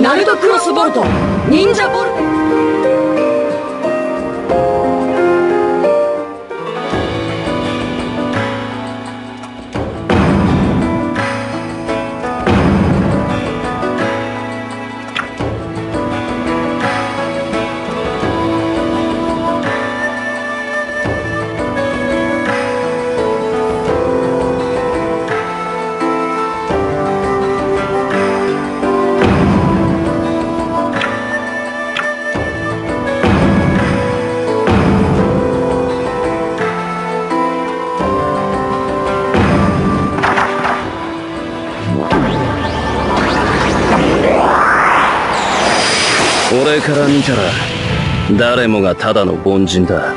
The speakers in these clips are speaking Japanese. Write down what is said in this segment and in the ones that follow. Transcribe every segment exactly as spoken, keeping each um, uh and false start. ナルトクロスボルト忍者ボルテ。俺から見たら誰もがただの凡人だ。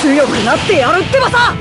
強くなってやるってばさ。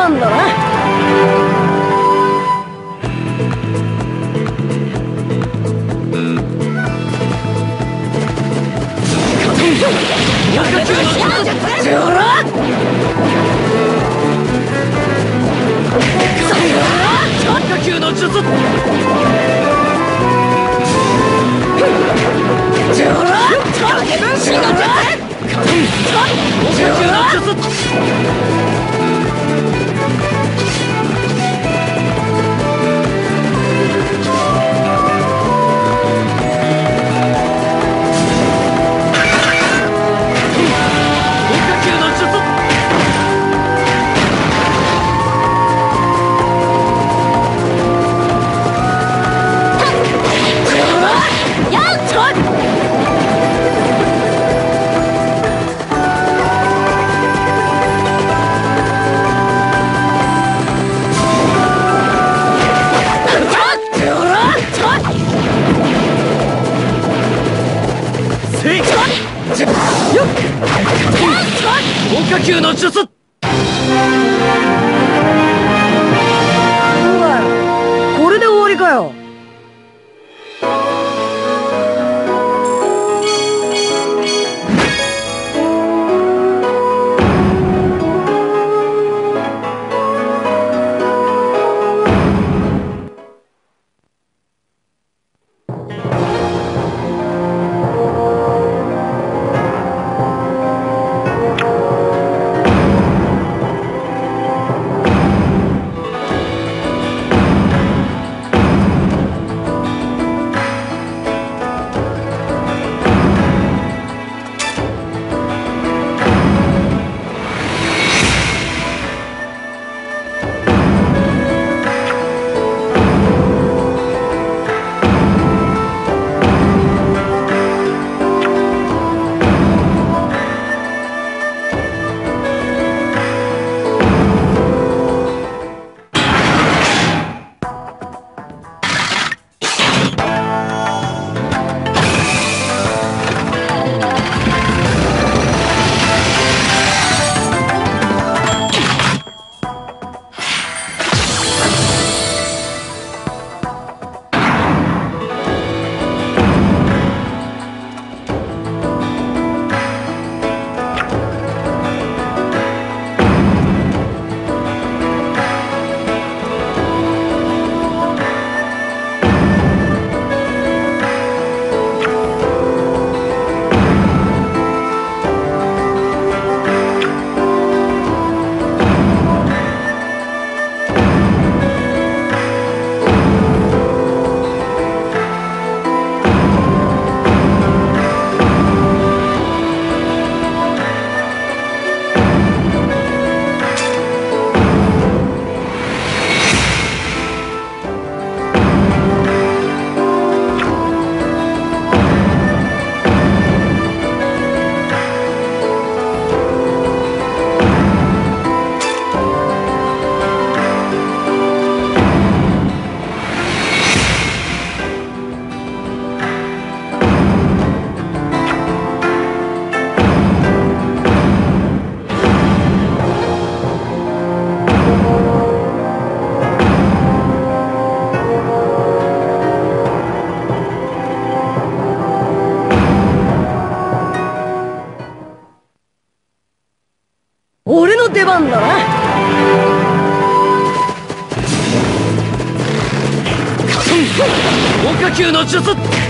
番だな。おかきゅうの術。